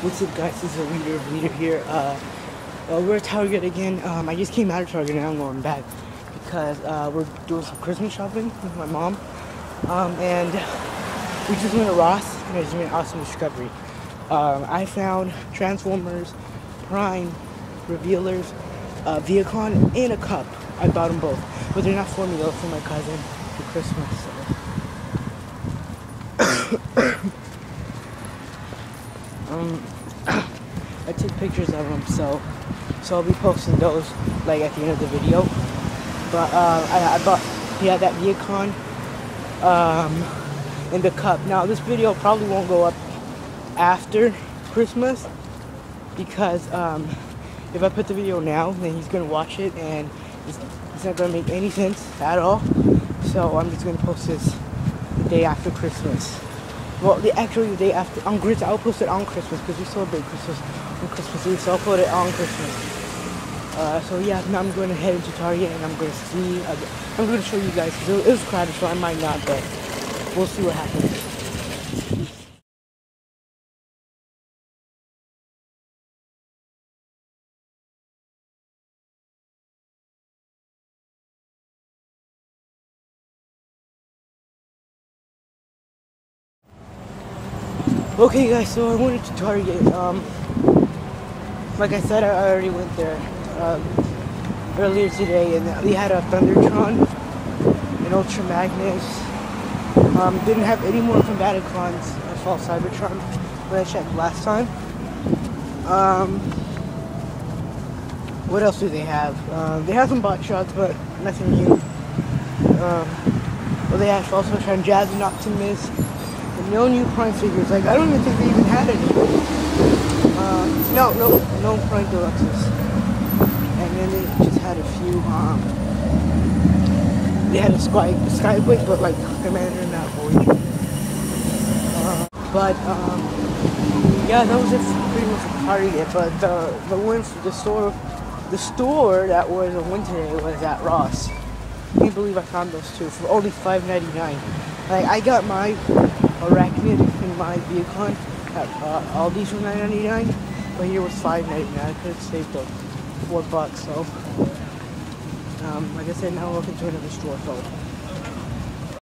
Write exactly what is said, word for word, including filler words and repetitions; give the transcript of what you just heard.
What's up, guys? This is a leader of leader here. Uh, uh, we're at Target again. Um, I just came out of Target and I'm going back because uh, we're doing some Christmas shopping with my mom. Um, and we just went to Ross and I just made an awesome discovery. Um, I found Transformers Prime revealers, uh, Vehicon, and a cup. I bought them both, but they're not for me, they're for my cousin for Christmas. um, I took pictures of them, so so I'll be posting those like at the end of the video. But uh, I, I bought yeah that Vehicon um, in the cup. Now this video probably won't go up after Christmas because um, if I put the video now, then he's gonna watch it and it's, it's not gonna make any sense at all. So I'm just gonna post this the day after Christmas. Well, the, actually the day after, on Christmas, I'll post it on Christmas because we celebrate Christmas on Christmas Eve, so I'll put it on Christmas. Uh, so yeah, now I'm going to head into Target and I'm going to see, uh, I'm going to show you guys, because it was crowded, so I might not, but we'll see what happens. Okay guys, so I went to Target, um, like I said, I already went there um, earlier today, and they had a Thundertron, an Ultra Magnus, um, didn't have any more Combaticons, a False Cybertron, when I checked last time. Um, what else do they have? Um, they have some bot shots, but nothing new. Um, well, they had False Cybertron, Jazz and Optimus. No new Prime figures. Like, I don't even think they even had any. Um, no, no, no Prime Deluxes. And then they just had a few. Um, they had a Sky Skywing, but like Commander and that boy. Uh, but um, yeah, that was just pretty much a party. But the the one for the store, the store that was a win today was at Ross. I can't believe I found those two for only five ninety-nine. Like, I got my Arachnid in my Vehicon at uh, Aldi's for nine ninety-nine, but here was five ninety-nine. I could have saved up four bucks. So, um, like I said, now I'm looking to another store. So